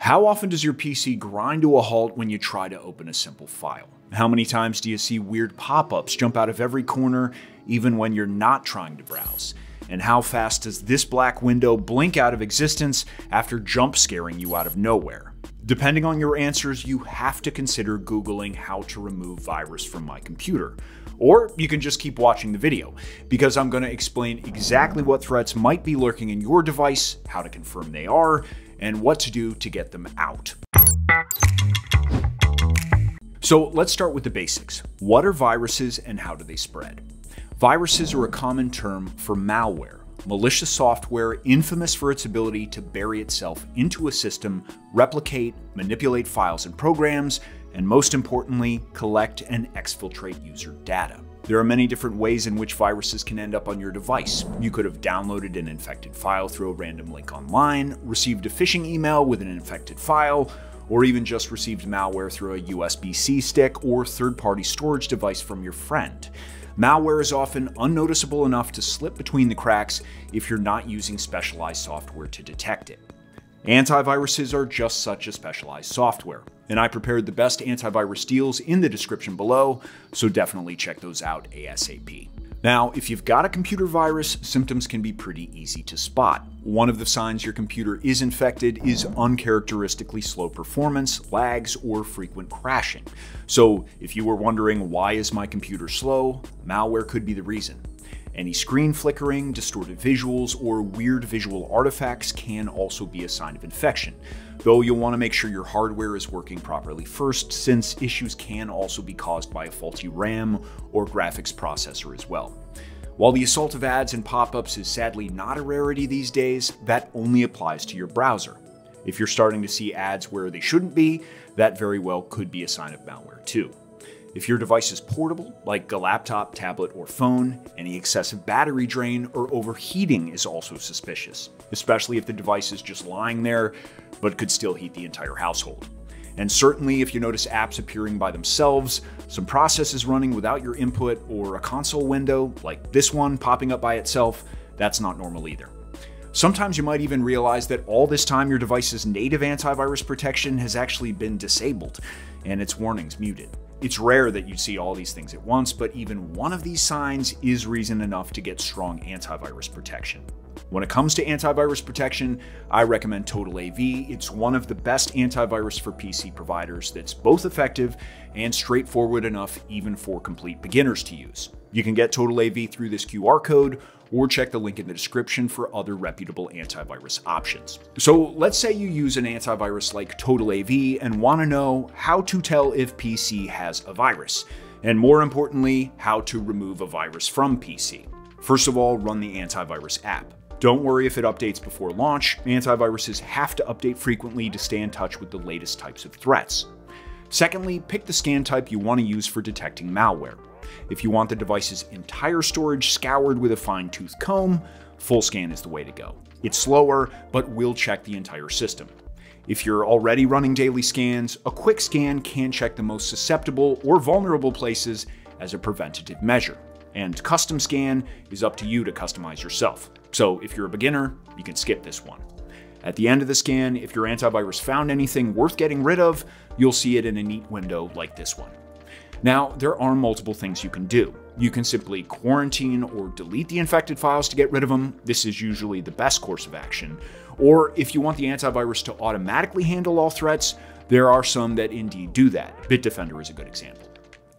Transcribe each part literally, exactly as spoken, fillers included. How often does your P C grind to a halt when you try to open a simple file? How many times do you see weird pop-ups jump out of every corner, even when you're not trying to browse? And how fast does this black window blink out of existence after jump-scaring you out of nowhere? Depending on your answers, you have to consider Googling how to remove virus from my computer. Or you can just keep watching the video, because I'm going to explain exactly what threats might be lurking in your device, how to confirm they are, and what to do to get them out. So let's start with the basics. What are viruses and how do they spread? Viruses are a common term for malware, malicious software infamous for its ability to bury itself into a system, replicate, manipulate files and programs, and most importantly, collect and exfiltrate user data. There are many different ways in which viruses can end up on your device. You could have downloaded an infected file through a random link online, received a phishing email with an infected file, or even just received malware through a U S B C stick or third-party storage device from your friend. Malware is often unnoticeable enough to slip between the cracks if you're not using specialized software to detect it. Antiviruses are just such a specialized software, and I prepared the best antivirus deals in the description below, so definitely check those out ASAP. Now, if you've got a computer virus, symptoms can be pretty easy to spot. One of the signs your computer is infected is uncharacteristically slow performance, lags, or frequent crashing. So if you were wondering, why is my computer slow? Malware could be the reason. Any screen flickering, distorted visuals, or weird visual artifacts can also be a sign of infection, though you'll want to make sure your hardware is working properly first, since issues can also be caused by a faulty RAM or graphics processor as well. While the assault of ads and pop-ups is sadly not a rarity these days, that only applies to your browser. If you're starting to see ads where they shouldn't be, that very well could be a sign of malware too. If your device is portable, like a laptop, tablet, or phone, any excessive battery drain or overheating is also suspicious, especially if the device is just lying there but could still heat the entire household. And certainly if you notice apps appearing by themselves, some processes running without your input, or a console window like this one popping up by itself, that's not normal either. Sometimes you might even realize that all this time your device's native antivirus protection has actually been disabled and its warnings muted. It's rare that you see all these things at once, but even one of these signs is reason enough to get strong antivirus protection. When it comes to antivirus protection, I recommend TotalAV. It's one of the best antivirus for P C providers that's both effective and straightforward enough even for complete beginners to use. You can get TotalAV through this Q R code or check the link in the description for other reputable antivirus options. So let's say you use an antivirus like TotalAV and want to know how to tell if P C has a virus, and more importantly, how to remove a virus from P C. First of all, run the antivirus app. Don't worry if it updates before launch. Antiviruses have to update frequently to stay in touch with the latest types of threats. Secondly, pick the scan type you want to use for detecting malware. If you want the device's entire storage scoured with a fine-tooth comb, full scan is the way to go. It's slower, but will check the entire system. If you're already running daily scans, a quick scan can check the most susceptible or vulnerable places as a preventative measure. And custom scan is up to you to customize yourself. So if you're a beginner, you can skip this one. At the end of the scan, if your antivirus found anything worth getting rid of, you'll see it in a neat window like this one. Now, there are multiple things you can do. You can simply quarantine or delete the infected files to get rid of them. This is usually the best course of action. Or if you want the antivirus to automatically handle all threats, there are some that indeed do that. Bitdefender is a good example.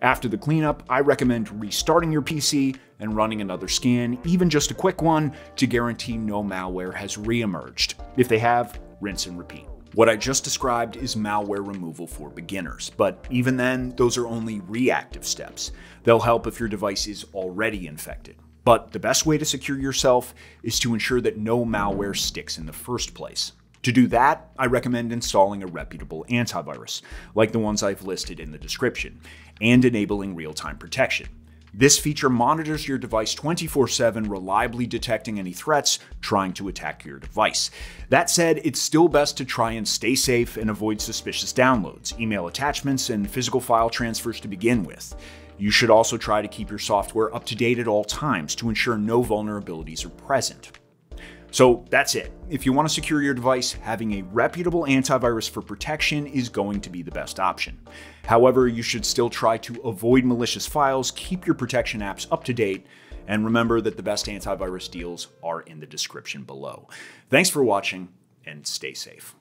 After the cleanup, I recommend restarting your P C and running another scan, even just a quick one, to guarantee no malware has reemerged. If they have, rinse and repeat. What I just described is malware removal for beginners, but even then, those are only reactive steps. They'll help if your device is already infected. But the best way to secure yourself is to ensure that no malware sticks in the first place. To do that, I recommend installing a reputable antivirus, like the ones I've listed in the description, and enabling real-time protection. This feature monitors your device twenty-four seven, reliably detecting any threats trying to attack your device. That said, it's still best to try and stay safe and avoid suspicious downloads, email attachments, and physical file transfers to begin with. You should also try to keep your software up to date at all times to ensure no vulnerabilities are present. So that's it. If you want to secure your device, having a reputable antivirus for protection is going to be the best option. However, you should still try to avoid malicious files, keep your protection apps up to date, and remember that the best antivirus deals are in the description below. Thanks for watching, and stay safe.